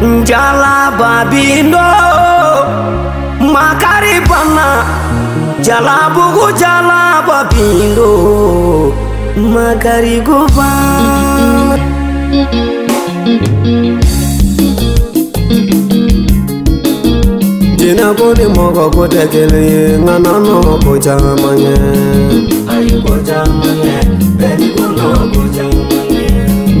Jala babindo makaribana jala bugu jala babindo makariguba Jina kodi mogo kote kele nganano kocha manye Ayu kocha manye, bedi kono kocha manye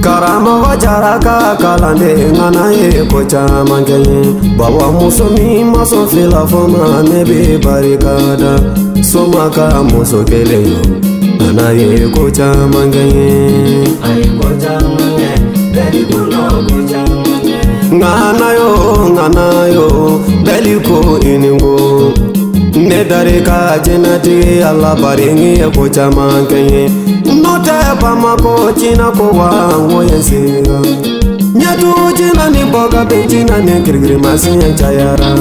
Karama wajara kakalande nganaye kocha mangaye Bawa musomi maso fila foma nebe barikada Soma ka muso keleyo nganaye kocha mangaye Aye kocha mangaye, beli kuno kocha mangaye Nganayo, beli ko iningo Nedare ka jenati ala baringi kocha mangaye Nota pama ko china ko wango yesira Nyatu jina ni boga pe jina ni kirigiri masi chayara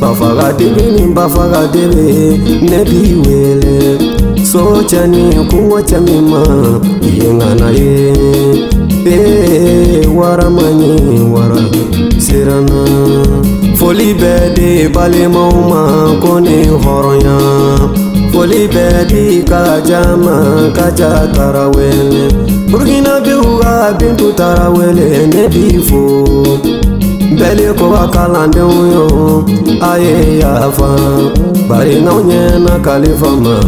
bafaga debe nebi wele so chani kuwa chamima yengana ye waramani wara serana foli bede bale mauma kone horonya foli bede kajama kaja tarawele burgina biwa bintu tarawele nebi fo Beli ko akalande uyo aye yafa bari na unyena kalifama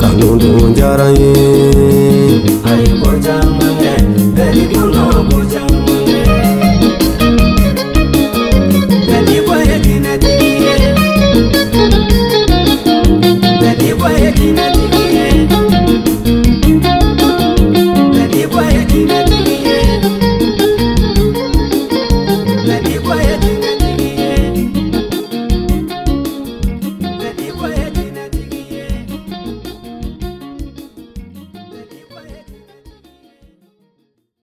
kanundu njaraye